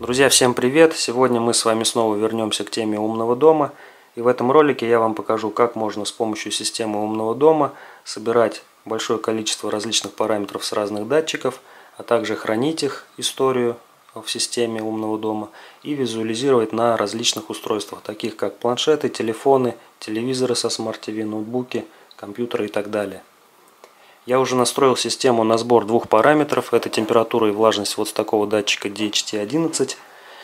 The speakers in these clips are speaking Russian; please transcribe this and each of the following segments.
Друзья, всем привет! Сегодня мы с вами снова вернемся к теме умного дома. И в этом ролике я вам покажу, как можно с помощью системы умного дома собирать большое количество различных параметров с разных датчиков, а также хранить их историю в системе умного дома и визуализировать на различных устройствах, таких как планшеты, телефоны, телевизоры со Smart TV, ноутбуки, компьютеры и так далее. Я уже настроил систему на сбор двух параметров. Это температура и влажность вот с такого датчика DHT11.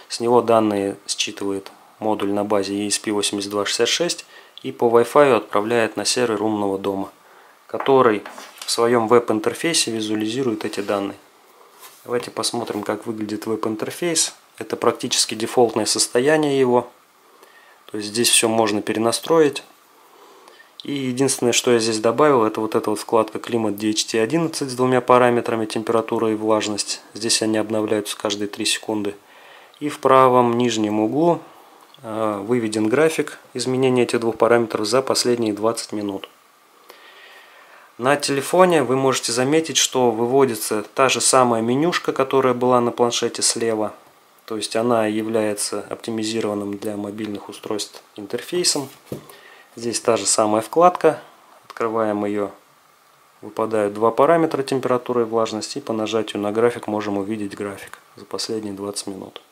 С него данные считывает модуль на базе ESP8266 и по Wi-Fi отправляет на сервер умного дома, который в своем веб-интерфейсе визуализирует эти данные. Давайте посмотрим, как выглядит веб-интерфейс. Это практически дефолтное состояние его. То есть здесь все можно перенастроить. И единственное, что я здесь добавил, это вот эта вот вкладка «Климат DHT11» с двумя параметрами «Температура» и «Влажность». Здесь они обновляются каждые 3 секунды. И в правом нижнем углу выведен график изменения этих двух параметров за последние 20 минут. На телефоне вы можете заметить, что выводится та же самая менюшка, которая была на планшете слева. То есть она является оптимизированным для мобильных устройств интерфейсом. Здесь та же самая вкладка, открываем ее, выпадают два параметра температуры и влажности, и по нажатию на график можем увидеть график за последние 20 минут.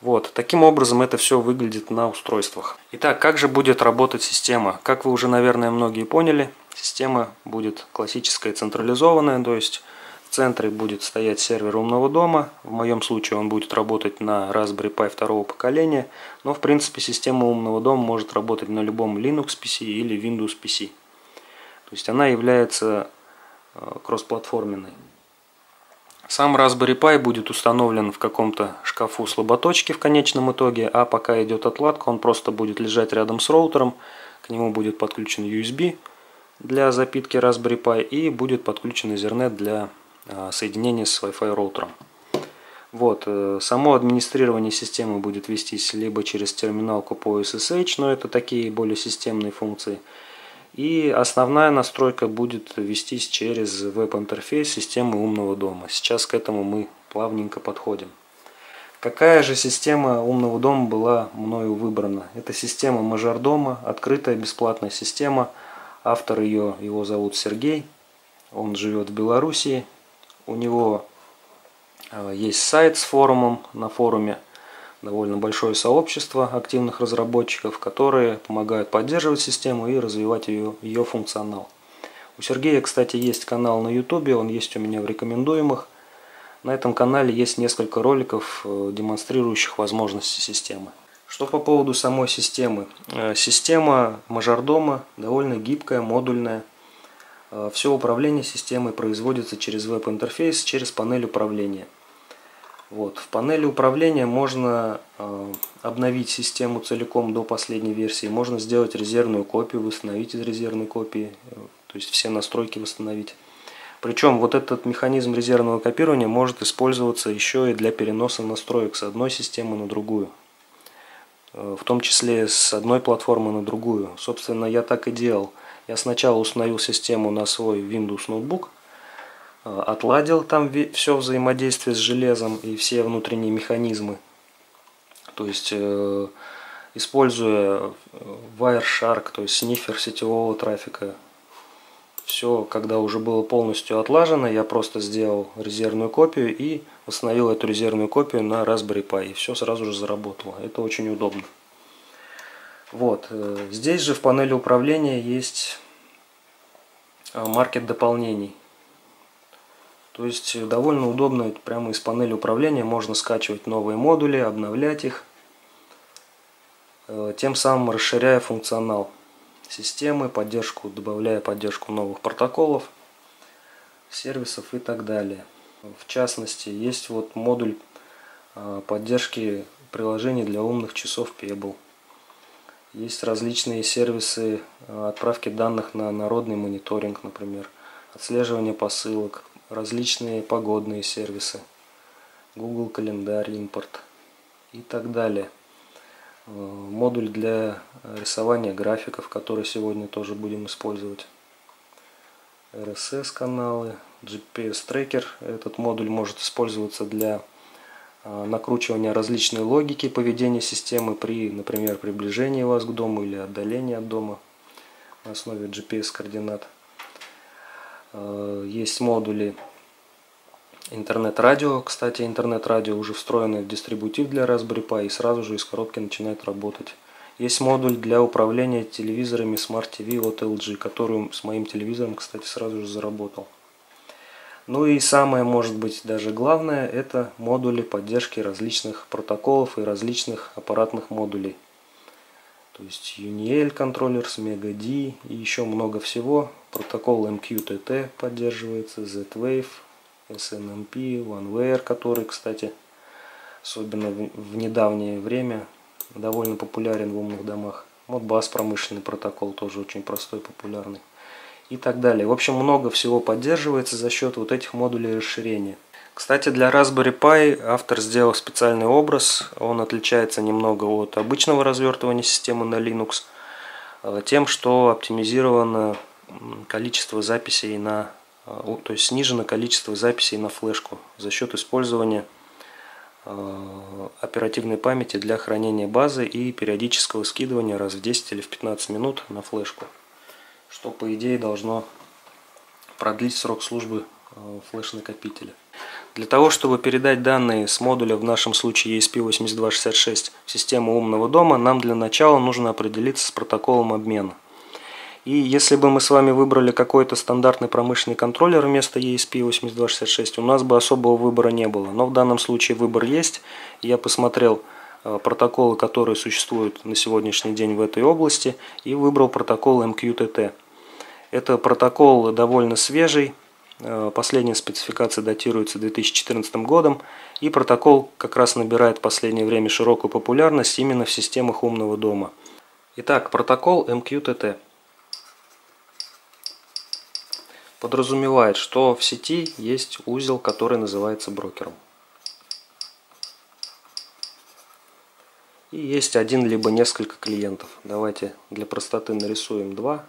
Вот, таким образом это все выглядит на устройствах. Итак, как же будет работать система? Как вы уже, наверное, многие поняли, система будет классическая централизованная, то есть в центре будет стоять сервер умного дома. В моем случае он будет работать на Raspberry Pi 2-го поколения. Но в принципе система умного дома может работать на любом Linux PC или Windows PC. То есть она является кроссплатформенной. Сам Raspberry Pi будет установлен в каком-то шкафу слаботочки в конечном итоге. А пока идет отладка, он просто будет лежать рядом с роутером. К нему будет подключен USB для запитки Raspberry Pi и будет подключен Ethernet для соединение с Wi-Fi роутером. Вот, само администрирование системы будет вестись либо через терминалку по SSH, но это такие более системные функции. И основная настройка будет вестись через веб-интерфейс системы умного дома. Сейчас к этому мы плавненько подходим. Какая же система умного дома была мною выбрана? Это система мажордома, открытая бесплатная система. Автор ее, его зовут Сергей, он живет в Белоруссии. У него есть сайт с форумом, на форуме довольно большое сообщество активных разработчиков, которые помогают поддерживать систему и развивать ее функционал. У Сергея, кстати, есть канал на YouTube, он есть у меня в рекомендуемых. На этом канале есть несколько роликов, демонстрирующих возможности системы. Что по поводу самой системы? Система мажордома довольно гибкая, модульная. Все управление системой производится через веб-интерфейс, через панель управления. Вот. В панели управления можно обновить систему целиком до последней версии, можно сделать резервную копию, восстановить из резервной копии, то есть все настройки восстановить. Причем вот этот механизм резервного копирования может использоваться еще и для переноса настроек с одной системы на другую. В том числе с одной платформы на другую. Собственно, я так и делал. Я сначала установил систему на свой Windows ноутбук, отладил там все взаимодействие с железом и все внутренние механизмы. То есть, используя Wireshark, то есть снифер сетевого трафика, все, когда уже было полностью отлажено, я просто сделал резервную копию и установил эту резервную копию на Raspberry Pi. И все сразу же заработало. Это очень удобно. Вот. Здесь же в панели управления есть маркет дополнений. То есть довольно удобно, прямо из панели управления можно скачивать новые модули, обновлять их, тем самым расширяя функционал системы, поддержку, добавляя поддержку новых протоколов, сервисов и так далее. В частности, есть вот модуль поддержки приложений для умных часов Pebble. Есть различные сервисы отправки данных на народный мониторинг, например, отслеживание посылок, различные погодные сервисы, Google календарь, импорт и так далее. Модуль для рисования графиков, который сегодня тоже будем использовать. RSS-каналы, GPS-трекер. Этот модуль может использоваться для накручивания различной логики поведения системы при, например, приближении вас к дому или отдалении от дома на основе GPS-координат. Есть модули интернет-радио. Кстати, интернет-радио уже встроенный в дистрибутив для Raspberry Pi и сразу же из коробки начинает работать. Есть модуль для управления телевизорами Smart TV от LG, который с моим телевизором, кстати, сразу же заработал. Ну и самое, может быть, даже главное, это модули поддержки различных протоколов и различных аппаратных модулей. То есть UNIEL контроллер с MegaD и еще много всего. Протокол MQTT поддерживается, Z-Wave, SNMP, OneWare, который, кстати, особенно в недавнее время довольно популярен в умных домах. Modbus промышленный протокол, тоже очень простой, популярный. И так далее. В общем, много всего поддерживается за счет вот этих модулей расширения. Кстати, для Raspberry Pi автор сделал специальный образ. Он отличается немного от обычного развертывания системы на Linux тем, что оптимизировано количество записей на, то есть снижено количество записей на флешку за счет использования оперативной памяти для хранения базы и периодического скидывания раз в 10 или в 15 минут на флешку, что, по идее, должно продлить срок службы флеш-накопителя. Для того, чтобы передать данные с модуля, в нашем случае ESP8266, в систему умного дома, нам для начала нужно определиться с протоколом обмена. И если бы мы с вами выбрали какой-то стандартный промышленный контроллер вместо ESP8266, у нас бы особого выбора не было. Но в данном случае выбор есть. Я посмотрел протоколы, которые существуют на сегодняшний день в этой области, и выбрал протокол MQTT. Это протокол довольно свежий, последняя спецификация датируется 2014 годом, и протокол как раз набирает в последнее время широкую популярность именно в системах умного дома. Итак, протокол MQTT подразумевает, что в сети есть узел, который называется брокером. И есть один либо несколько клиентов. Давайте для простоты нарисуем 2.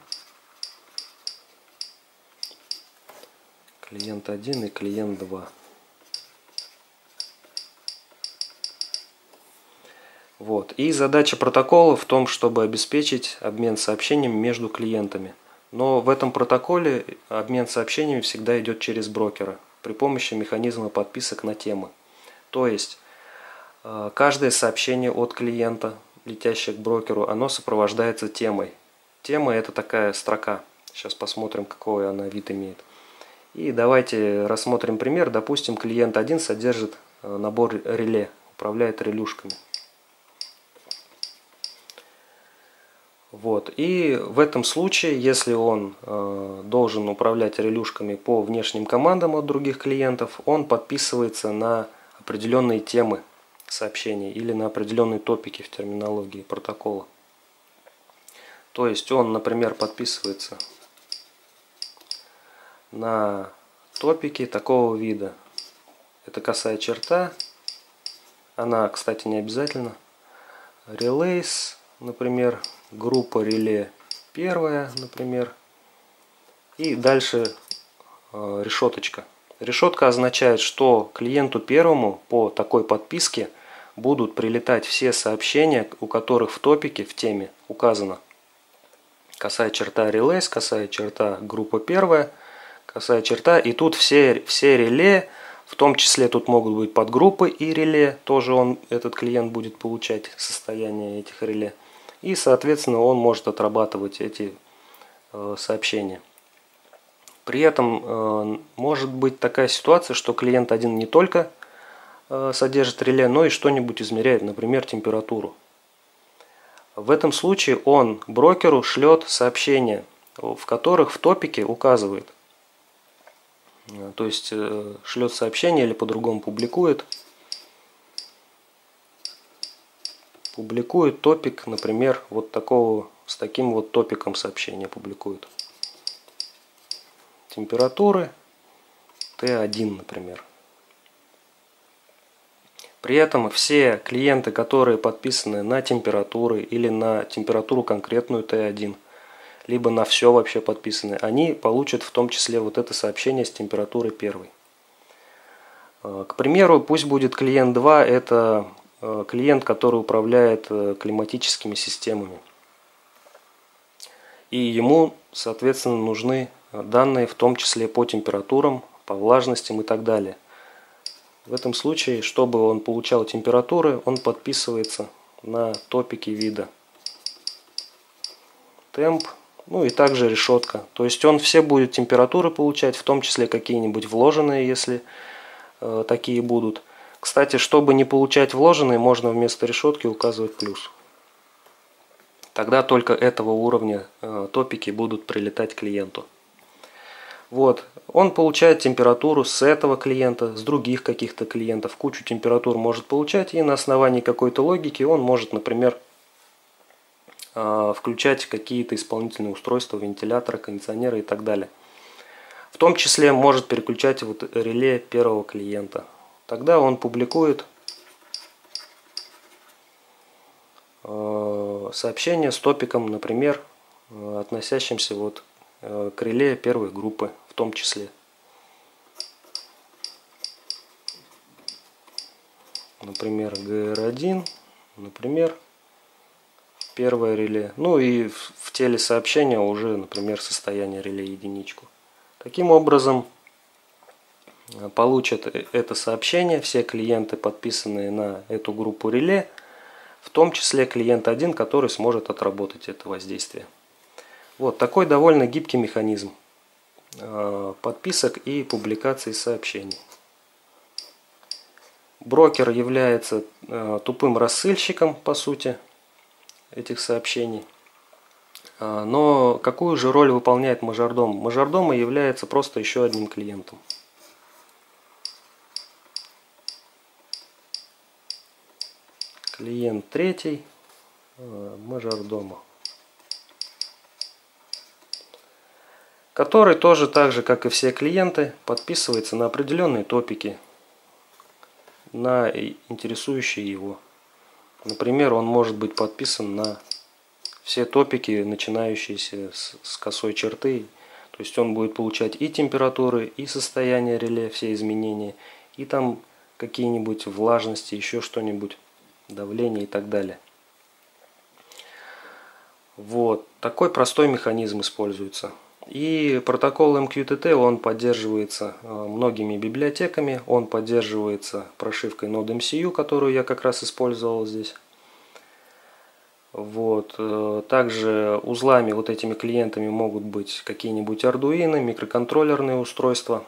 Клиент 1 и клиент 2. Вот. И задача протокола в том, чтобы обеспечить обмен сообщениями между клиентами. Но в этом протоколе обмен сообщениями всегда идет через брокера при помощи механизма подписок на темы. То есть каждое сообщение от клиента, летящее к брокеру, оно сопровождается темой. Тема — это такая строка. Сейчас посмотрим, какой она вид имеет. И давайте рассмотрим пример. Допустим, клиент 1 содержит набор реле, управляет релюшками. Вот. И в этом случае, если он должен управлять релюшками по внешним командам от других клиентов, он подписывается на определенные темы сообщений или на определенные топики в терминологии протокола. То есть он, например, подписывается на топики такого вида. Это косая черта. Она, кстати, не обязательно. Relays, например, группа реле первая, например. И дальше решеточка. Решетка означает, что клиенту первому по такой подписке будут прилетать все сообщения, у которых в топике, в теме указано косая черта relays, косая черта группа первая, косая черта. И тут все реле, в том числе тут могут быть подгруппы и реле, тоже этот клиент будет получать состояние этих реле. И, соответственно, он может отрабатывать эти сообщения. При этом может быть такая ситуация, что клиент один не только содержит реле, но и что-нибудь измеряет, например, температуру. В этом случае он брокеру шлет сообщения, в которых в топике указывает. То есть шлет сообщение или по-другому публикует. Публикует топик, например, вот такого, с таким вот топиком сообщения публикует. Температуры Т1, например. При этом все клиенты, которые подписаны на температуры или на температуру конкретную Т1, либо на все вообще подписаны, они получат в том числе вот это сообщение с температурой первой. К примеру, пусть будет клиент 2, это клиент, который управляет климатическими системами. И ему, соответственно, нужны данные, в том числе по температурам, по влажностям и так далее. В этом случае, чтобы он получал температуры, он подписывается на топики вида. Темп, ну и также решетка. То есть он все будет температуры получать, в том числе какие-нибудь вложенные, если такие будут. Кстати, чтобы не получать вложенные, можно вместо решетки указывать плюс. Тогда только этого уровня топики будут прилетать клиенту. Вот. Он получает температуру с этого клиента, с других каких-то клиентов. Кучу температур может получать, и на основании какой-то логики он может, например, включать какие-то исполнительные устройства, вентиляторы, кондиционеры и так далее. В том числе может переключать вот реле первого клиента. Тогда он публикует сообщение с топиком, например, относящимся вот к реле первой группы в том числе. Например, GR1, например, первое реле. Ну и в теле сообщения уже, например, состояние реле единичку. Таким образом, получат это сообщение все клиенты, подписанные на эту группу реле, в том числе клиент 1, который сможет отработать это воздействие. Вот такой довольно гибкий механизм подписок и публикации сообщений. Брокер является тупым рассыльщиком, по сути, этих сообщений. Но какую же роль выполняет мажордом? Мажордом является просто еще одним клиентом. Клиент 3 мажордома, который тоже так же, как и все клиенты, подписывается на определенные топики, на интересующие его. Например, он может быть подписан на все топики, начинающиеся с косой черты. То есть он будет получать и температуры, и состояние реле, все изменения, и там какие-нибудь влажности, еще что-нибудь, давление и так далее. Вот такой простой механизм используется. И протокол MQTT, он поддерживается многими библиотеками, он поддерживается прошивкой NodeMCU, которую я как раз использовал здесь. Вот. Также узлами, вот этими клиентами, могут быть какие-нибудь Arduino, микроконтроллерные устройства,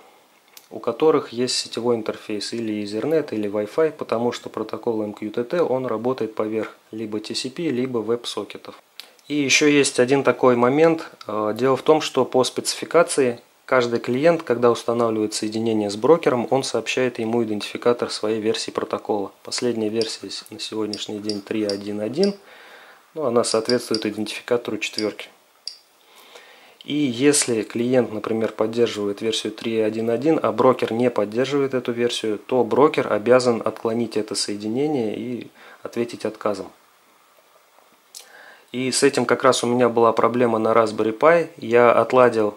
у которых есть сетевой интерфейс или Ethernet, или Wi-Fi, потому что протокол MQTT, он работает поверх либо TCP, либо веб-сокетов. И еще есть один такой момент. Дело в том, что по спецификации каждый клиент, когда устанавливает соединение с брокером, он сообщает ему идентификатор своей версии протокола. Последняя версия на сегодняшний день 3.1.1, но она соответствует идентификатору четверки. И если клиент, например, поддерживает версию 3.1.1, а брокер не поддерживает эту версию, то брокер обязан отклонить это соединение и ответить отказом. И с этим как раз у меня была проблема на Raspberry Pi. Я отладил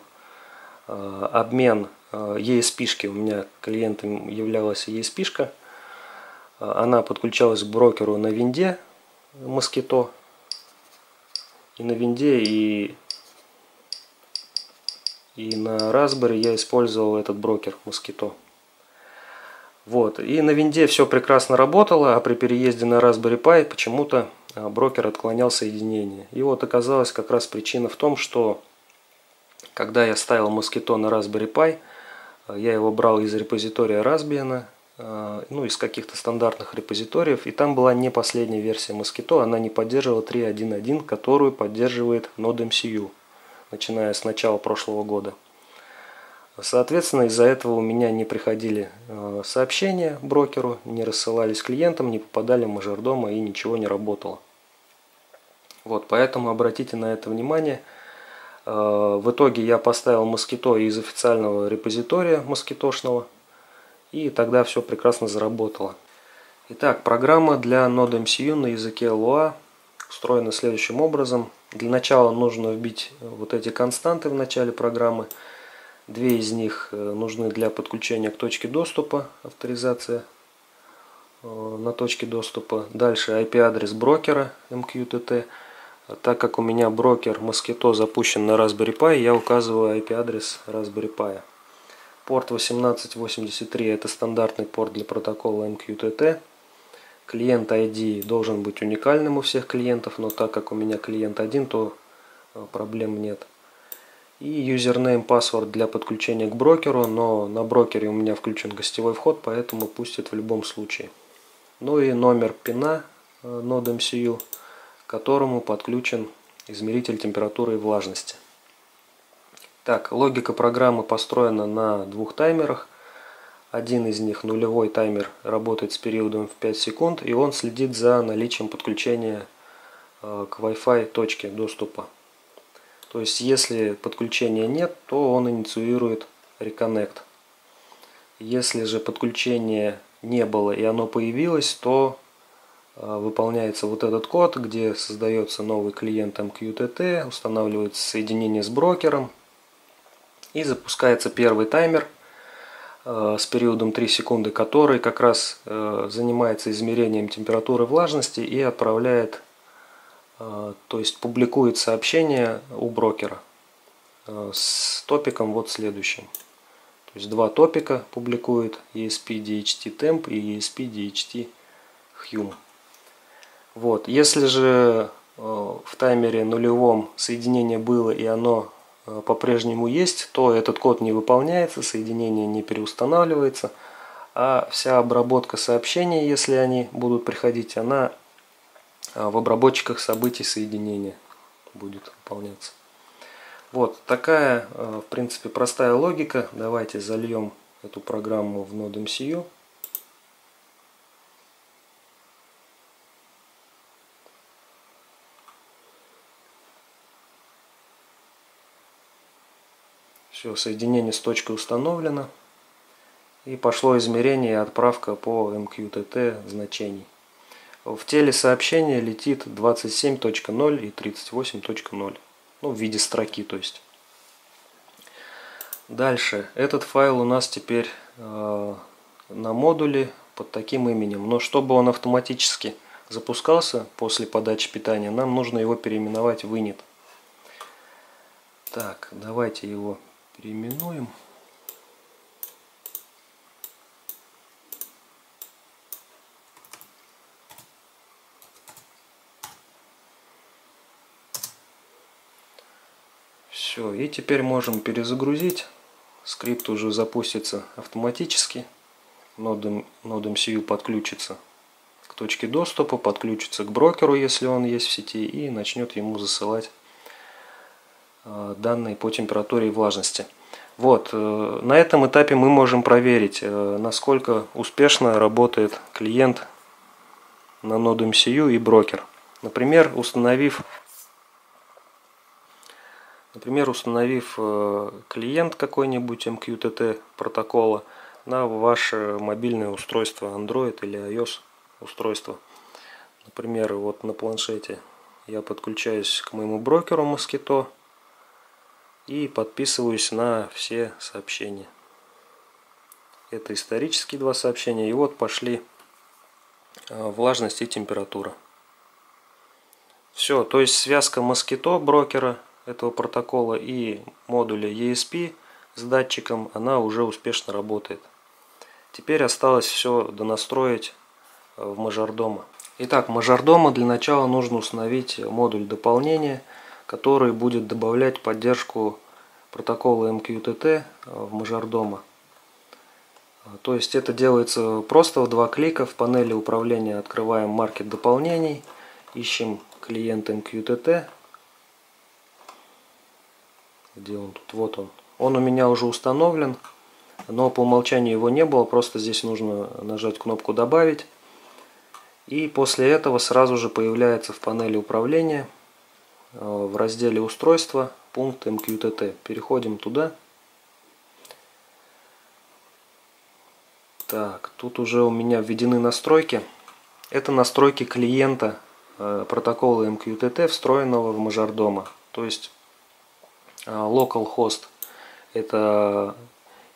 обмен ESP-шки. У меня клиентом являлась ESP-шка. Она подключалась к брокеру на винде Mosquito. И на винде, и на Raspberry я использовал этот брокер Mosquito. Вот. И на винде все прекрасно работало, а при переезде на Raspberry Pi почему-то брокер отклонял соединение. И вот оказалась как раз причина в том, что когда я ставил Mosquito на Raspberry Pi, я его брал из репозитория Raspbian, ну, из каких-то стандартных репозиториев, и там была не последняя версия Mosquito, она не поддерживала 3.1.1, которую поддерживает NodeMCU, начиная с начала прошлого года. Соответственно, из-за этого у меня не приходили сообщения брокеру, не рассылались клиентам, не попадали в мажордома и ничего не работало. Вот, поэтому обратите на это внимание. В итоге я поставил Mosquito из официального репозитория москитошного, и тогда все прекрасно заработало. Итак, программа для NodeMCU на языке Lua устроена следующим образом. Для начала нужно вбить вот эти константы в начале программы. Две из них нужны для подключения к точке доступа, авторизация на точке доступа. Дальше IP-адрес брокера MQTT. Так как у меня брокер Mosquito запущен на Raspberry Pi, я указываю IP-адрес Raspberry Pi. Порт 1883 – это стандартный порт для протокола MQTT. Клиент ID должен быть уникальным у всех клиентов, но так как у меня клиент один, то проблем нет. И юзернейм, паспорт для подключения к брокеру, но на брокере у меня включен гостевой вход, поэтому пустит в любом случае. Ну и номер пина Node MCU, к которому подключен измеритель температуры и влажности. Так, логика программы построена на двух таймерах. Один из них, нулевой таймер, работает с периодом в 5 секунд, и он следит за наличием подключения к Wi-Fi точке доступа. То есть, если подключения нет, то он инициирует Reconnect. Если же подключения не было и оно появилось, то выполняется вот этот код, где создается новый клиент MQTT, устанавливается соединение с брокером и запускается первый таймер с периодом 3 секунды, который как раз занимается измерением температуры и влажности и отправляет, то есть публикует сообщение у брокера с топиком вот следующим. То есть два топика публикует: ESP.DHT.Temp и ESP.DHT.Hume. Вот. Если же в таймере нулевом соединение было и оно по-прежнему есть, то этот код не выполняется, соединение не переустанавливается, а вся обработка сообщений, если они будут приходить, она в обработчиках событий соединения будет выполняться. Вот такая, в принципе, простая логика. Давайте зальем эту программу в Node MCU. Все, соединение с точкой установлено. И пошло измерение и отправка по MQTT значений. В теле сообщения летит 27.0 и 38.0. Ну, в виде строки, то есть. Дальше. Этот файл у нас теперь на модуле под таким именем. Но чтобы он автоматически запускался после подачи питания, нам нужно его переименовать в init. Так, давайте его переименуем. Все, и теперь можем перезагрузить. Скрипт уже запустится автоматически. Node MCU подключится к точке доступа, подключится к брокеру, если он есть в сети, и начнет ему засылать данные по температуре и влажности. Вот, на этом этапе мы можем проверить, насколько успешно работает клиент на Node MCU и брокер. Например, установив клиент какой-нибудь MQTT протокола на ваше мобильное устройство, Android или iOS устройство. Например, вот на планшете я подключаюсь к моему брокеру Mosquito и подписываюсь на все сообщения. Это исторические два сообщения. И вот пошли влажность и температура. Все, то есть связка Mosquito брокера этого протокола и модуля ESP с датчиком, она уже успешно работает. Теперь осталось все донастроить в мажордома. Итак, мажордома для начала нужно установить модуль дополнения, который будет добавлять поддержку протокола MQTT в мажордома. То есть это делается просто в два клика. В панели управления открываем маркет дополнений, ищем клиент MQTT. Где он тут? Вот он. Он у меня уже установлен, но по умолчанию его не было. Просто здесь нужно нажать кнопку «Добавить». И после этого сразу же появляется в панели управления в разделе «Устройство» пункт MQTT. Переходим туда. Так, тут уже у меня введены настройки. Это настройки клиента протокола MQTT, встроенного в мажордома. То есть localhost — это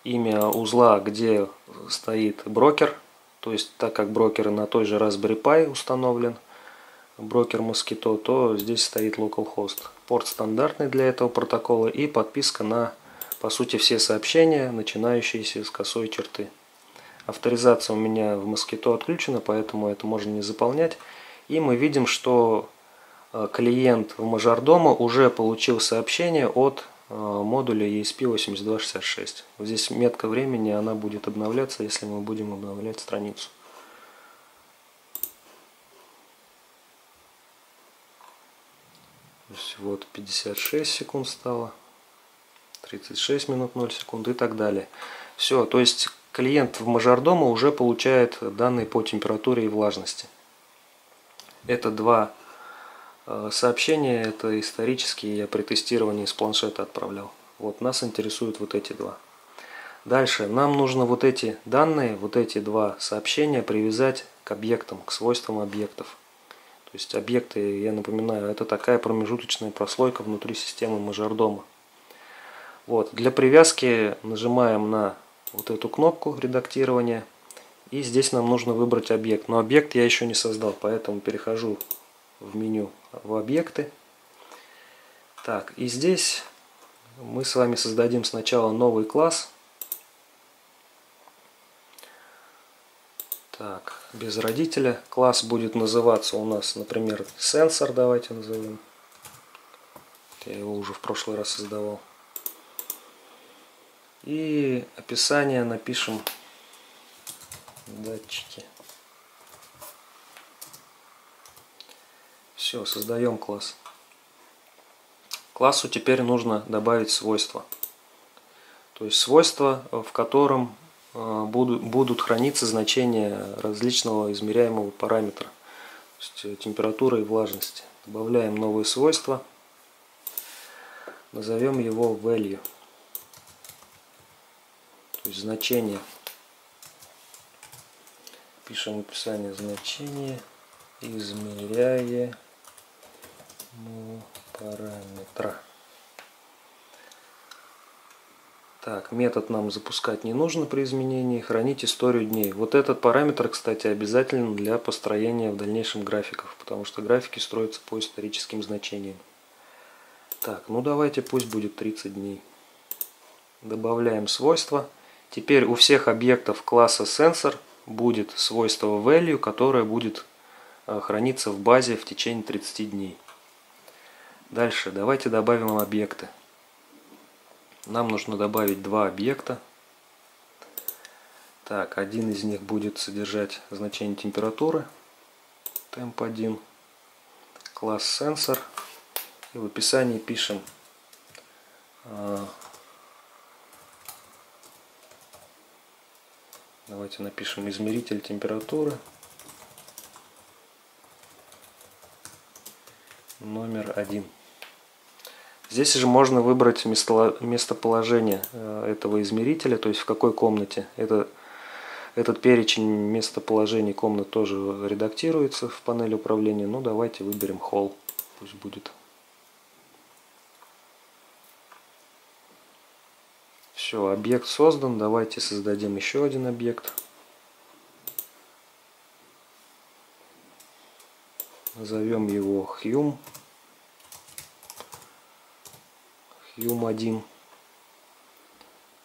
имя узла, где стоит брокер. То есть, так как брокер на той же Raspberry Pi установлен, брокер Mosquito, то здесь стоит localhost. Порт стандартный для этого протокола и подписка на, по сути, все сообщения, начинающиеся с косой черты. Авторизация у меня в Mosquito отключена, поэтому это можно не заполнять. И мы видим, что клиент в мажордома уже получил сообщение от модуля ESP8266. Здесь метка времени, она будет обновляться, если мы будем обновлять страницу. Вот 56 секунд стало, 36 минут 0 секунд и так далее. Все, то есть клиент в мажордома уже получает данные по температуре и влажности. Это два сообщения, это исторические, я при тестировании с планшета отправлял. Вот нас интересуют вот эти два. Дальше нам нужно вот эти данные, вот эти два сообщения привязать к объектам, к свойствам объектов. То есть объекты, я напоминаю, это такая промежуточная прослойка внутри системы мажордома. Вот. Для привязки нажимаем на вот эту кнопку редактирования. И здесь нам нужно выбрать объект. Но объект я еще не создал, поэтому перехожу в меню в объекты. Так, и здесь мы с вами создадим сначала новый класс. Так, без родителя. Класс будет называться у нас, например, сенсор, давайте назовем. Я его уже в прошлый раз создавал. И описание напишем датчики. Все, создаем класс. Классу теперь нужно добавить свойства. То есть свойства, в котором будут храниться значения различного измеряемого параметра, то есть температуры и влажности. Добавляем новые свойства, назовем его value, то есть значение. Пишем описание значения измеряемого параметра. Так, метод нам запускать не нужно при изменении. Хранить историю дней. Вот этот параметр, кстати, обязателен для построения в дальнейшем графиков, потому что графики строятся по историческим значениям. Так, ну давайте пусть будет 30 дней. Добавляем свойства. Теперь у всех объектов класса сенсор будет свойство value, которое будет храниться в базе в течение 30 дней. Дальше давайте добавим объекты. Нам нужно добавить два объекта. Так, один из них будет содержать значение температуры, temp1, класс сенсор. И в описании пишем давайте напишем измеритель температуры №1. Здесь же можно выбрать местоположение этого измерителя, то есть в какой комнате. Этот перечень местоположений комнат тоже редактируется в панели управления. Ну, давайте выберем холл, пусть будет. Все, объект создан. Давайте создадим еще один объект. Назовем его Hume. Hume1,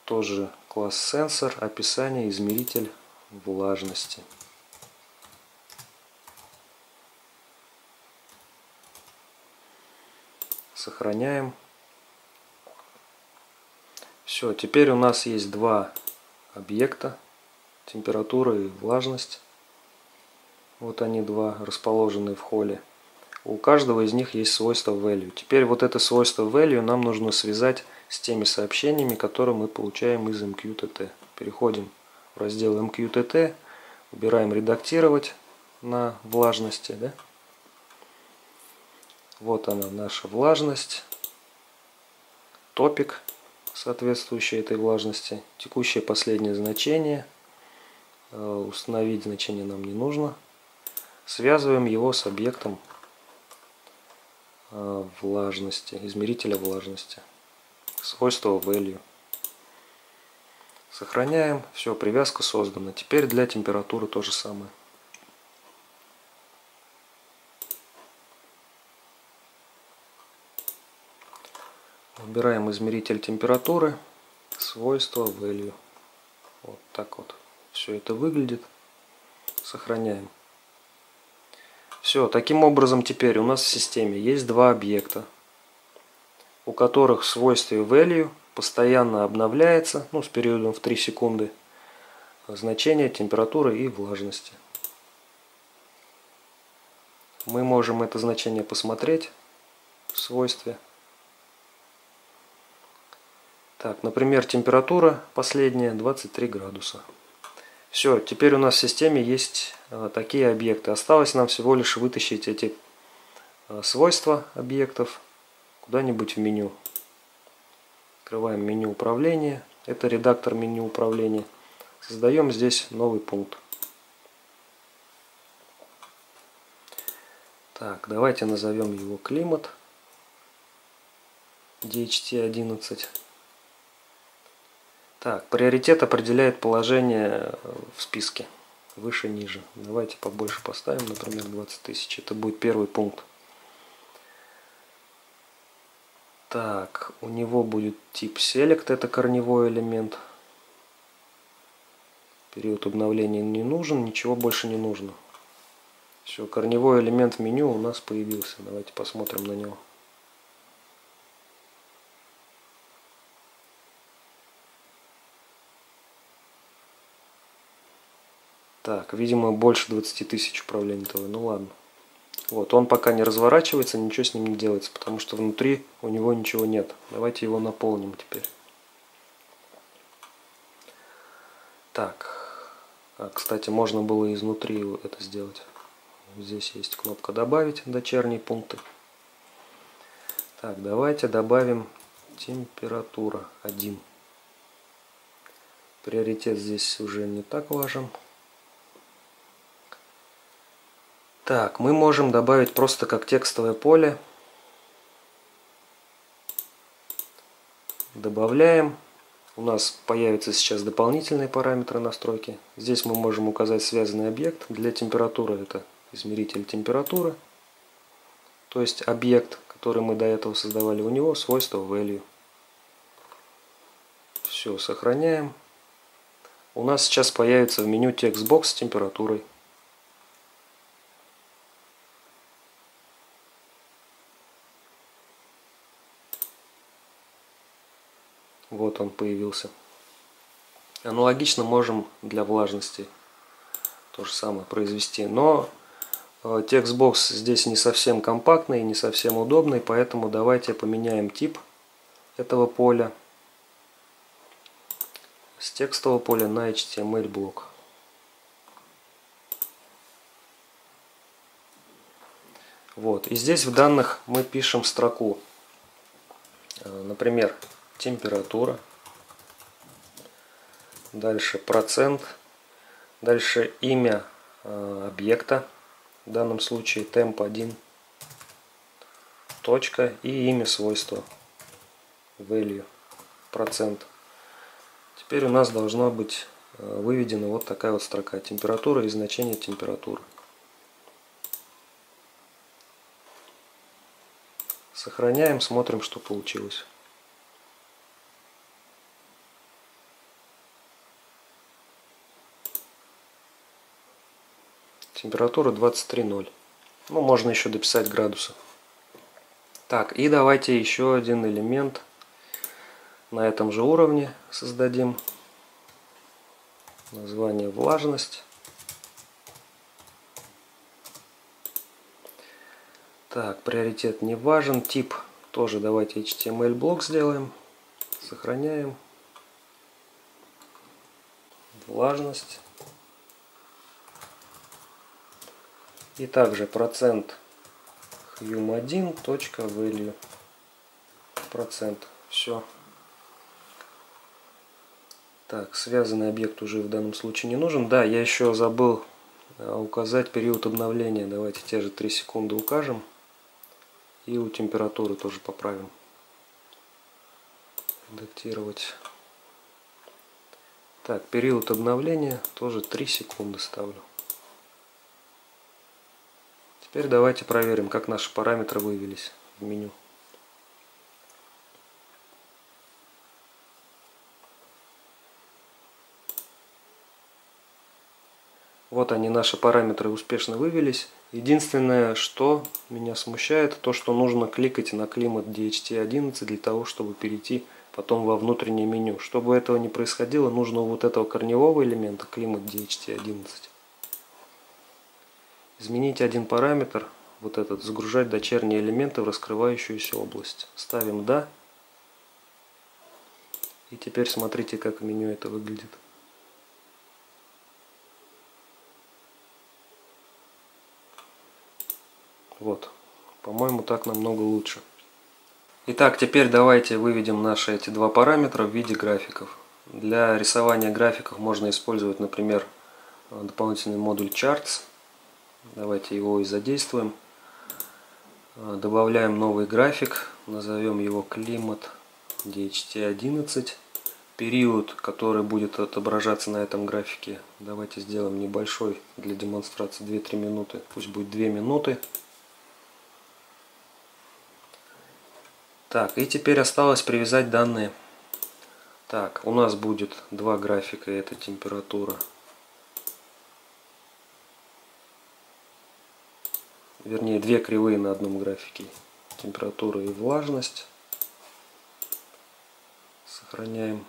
тоже класс сенсор, описание, измеритель влажности. Сохраняем. Все, теперь у нас есть два объекта, температура и влажность. Вот они два, расположенные в холле. У каждого из них есть свойство value. Теперь вот это свойство value нам нужно связать с теми сообщениями, которые мы получаем из MQTT. Переходим в раздел MQTT, выбираем редактировать на влажности. Да? Вот она, наша влажность. Топик, соответствующий этой влажности. Текущее последнее значение. Установить значение нам не нужно. Связываем его с объектом влажности, измерителя влажности, свойство value. Сохраняем. Все, привязка создана. Теперь для температуры то же самое. Выбираем измеритель температуры, свойства, value. Вот так вот все это выглядит. Сохраняем. Все, таким образом теперь у нас в системе есть два объекта, у которых свойство и value постоянно обновляется, ну, с периодом в 3 секунды, значение температуры и влажности. Мы можем это значение посмотреть в свойстве. Так, например, температура последняя 23 градуса. Все, теперь у нас в системе есть такие объекты. Осталось нам всего лишь вытащить эти свойства объектов куда-нибудь в меню. Открываем меню управления. Это редактор меню управления. Создаем здесь новый пункт. Так, давайте назовем его климат. DHT11. Так, приоритет определяет положение в списке. Выше, ниже. Давайте побольше поставим, например, 20 тысяч. Это будет первый пункт. Так, у него будет тип Select, это корневой элемент. Период обновления не нужен, ничего больше не нужно. Все, корневой элемент в меню у нас появился. Давайте посмотрим на него. Так, видимо, больше 20 тысяч управлений ТВ. Ну ладно. Вот, он пока не разворачивается, ничего с ним не делается, потому что внутри у него ничего нет. Давайте его наполним теперь. Так, кстати, можно было изнутри это сделать. Здесь есть кнопка «Добавить дочерние пункты». Так, давайте добавим «Температура 1». Приоритет здесь уже не так важен. Так, мы можем добавить просто как текстовое поле. Добавляем. У нас появятся сейчас дополнительные параметры настройки. Здесь мы можем указать связанный объект. Для температуры это измеритель температуры. То есть объект, который мы до этого создавали, у него свойство value. Все, сохраняем. У нас сейчас появится в меню текстбокс с температурой. Вот он появился. Аналогично можем для влажности то же самое произвести. Но текстбокс здесь не совсем компактный, не совсем удобный, поэтому давайте поменяем тип этого поля с текстового поля на HTML блок. Вот. И здесь в данных мы пишем строку. Например, температура, дальше процент, дальше имя объекта, в данном случае temp1, точка и имя свойства value, процент. Теперь у нас должна быть выведена вот такая вот строка: температура и значение температуры. Сохраняем, смотрим, что получилось. Температура 23,0. Ну, можно еще дописать градусы. Так, и давайте еще один элемент на этом же уровне создадим. Название влажность. Так, приоритет не важен. Тип тоже давайте HTML блок сделаем. Сохраняем. Влажность. И также процент hum1 точка value процент. Все. Так, связанный объект уже в данном случае не нужен. Да, я еще забыл указать период обновления. Давайте те же 3 секунды укажем. И у температуры тоже поправим. Редактировать. Так, период обновления тоже 3 секунды ставлю. Теперь давайте проверим, как наши параметры вывелись в меню. Вот они, наши параметры успешно вывелись. Единственное, что меня смущает, то, что нужно кликать на климат DHT11 для того, чтобы перейти потом во внутреннее меню. Чтобы этого не происходило, нужно у вот этого корневого элемента климат DHT11 изменить один параметр, вот этот, загружать дочерние элементы в раскрывающуюся область. Ставим «Да». И теперь смотрите, как в меню это выглядит. Вот, по-моему, так намного лучше. Итак, теперь давайте выведем наши эти два параметра в виде графиков. Для рисования графиков можно использовать, например, дополнительный модуль Charts. Давайте его и задействуем. Добавляем новый график, назовем его климат DHT11. Период, который будет отображаться на этом графике, давайте сделаем небольшой для демонстрации, 2-3 минуты. Пусть будет 2 минуты. Так, и теперь осталось привязать данные. Так, у нас будет два графика, это температура. Вернее, две кривые на одном графике. Температура и влажность. Сохраняем.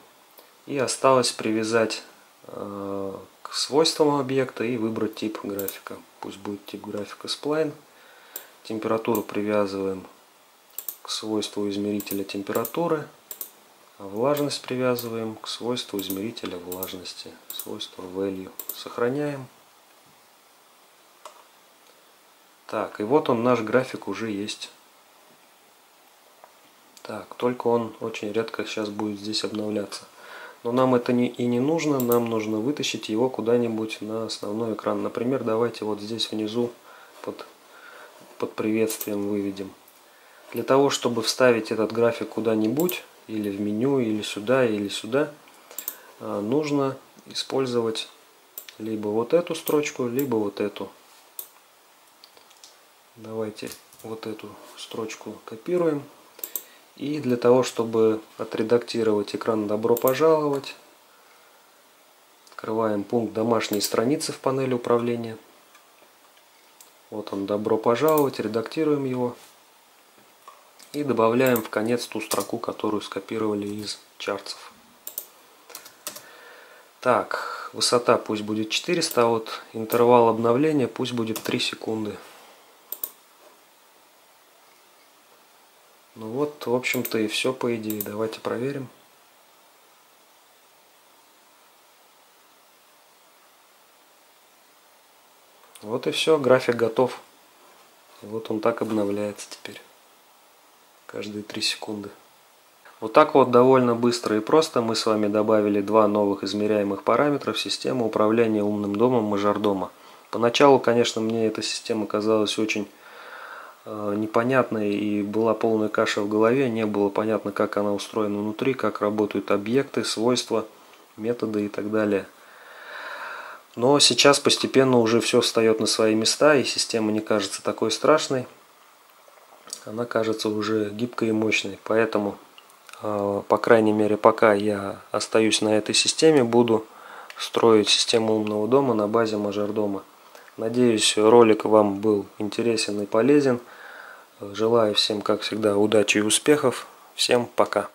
И осталось привязать к свойствам объекта и выбрать тип графика. Пусть будет тип графика сплайн. Температуру привязываем к свойству измерителя температуры, а влажность привязываем к свойству измерителя влажности, свойство value. Сохраняем. Так, и вот он, наш график уже есть. Так, только он очень редко сейчас будет здесь обновляться. Но нам это не нужно, нам нужно вытащить его куда-нибудь на основной экран. Например, давайте вот здесь внизу под приветствием выведем. Для того, чтобы вставить этот график куда-нибудь, или в меню, или сюда, нужно использовать либо вот эту строчку, либо вот эту. Давайте вот эту строчку копируем. И для того, чтобы отредактировать экран «Добро пожаловать», открываем пункт «Домашние страницы» в панели управления. Вот он, «Добро пожаловать», редактируем его. И добавляем в конец ту строку, которую скопировали из чартсов. Так, высота пусть будет 400, а вот интервал обновления пусть будет 3 секунды. Ну вот, в общем-то, и все по идее. Давайте проверим. Вот и все, график готов. И вот он так обновляется теперь. Каждые 3 секунды. Вот так вот довольно быстро и просто мы с вами добавили два новых измеряемых параметра в систему управления умным домом Мажордома. Поначалу, конечно, мне эта система казалась очень непонятной и была полная каша в голове. Не было понятно, как она устроена внутри, как работают объекты, свойства, методы и так далее. Но сейчас постепенно уже все встает на свои места и система не кажется такой страшной. Она кажется уже гибкой и мощной, поэтому, по крайней мере, пока я остаюсь на этой системе, буду строить систему умного дома на базе Мажордома. Надеюсь, ролик вам был интересен и полезен. Желаю всем, как всегда, удачи и успехов. Всем пока!